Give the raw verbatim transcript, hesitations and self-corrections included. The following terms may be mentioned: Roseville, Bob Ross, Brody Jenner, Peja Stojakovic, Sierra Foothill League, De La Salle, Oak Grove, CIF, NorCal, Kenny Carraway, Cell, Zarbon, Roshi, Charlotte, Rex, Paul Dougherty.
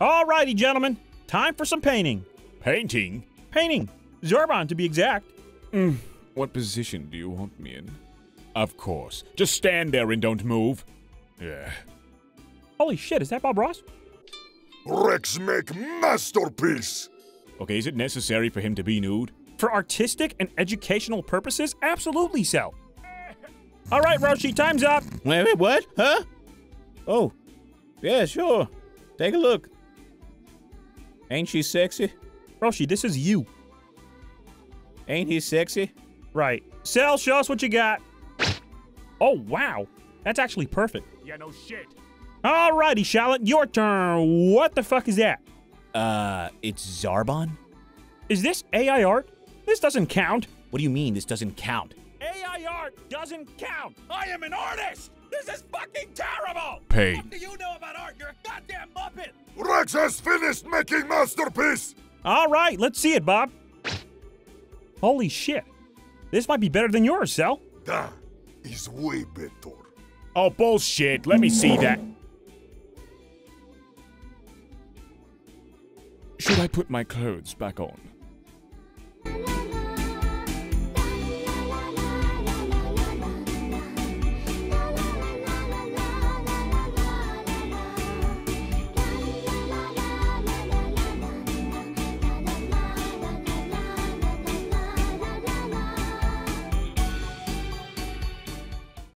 Alrighty, gentlemen. Time for some painting. Painting? Painting. Zarbon, to be exact. Mm. What position do you want me in? Of course. Just stand there and don't move. Yeah. Holy shit, is that Bob Ross? Rex make masterpiece! Okay, is it necessary for him to be nude? For artistic and educational purposes? Absolutely, Cell. All right, Roshi, time's up. Wait, wait, what? Huh? Oh. Yeah, sure. Take a look. Ain't she sexy? Roshi, this is you. Ain't he sexy? Right. Cell, show us what you got. Oh, wow. That's actually perfect. Yeah, no shit. Alrighty, Charlotte, your turn. What the fuck is that? Uh, it's Zarbon? Is this A I art? This doesn't count. What do you mean this doesn't count? A I art doesn't count. I am an artist. This is fucking terrible. Pain. What do you know about art? You're a goddamn muppet. Rex has finished making masterpiece. All right, let's see it, Bob. Holy shit. This might be better than yours, Cell. That is way better. Oh, bullshit. Let me see that. Should I put my clothes back on?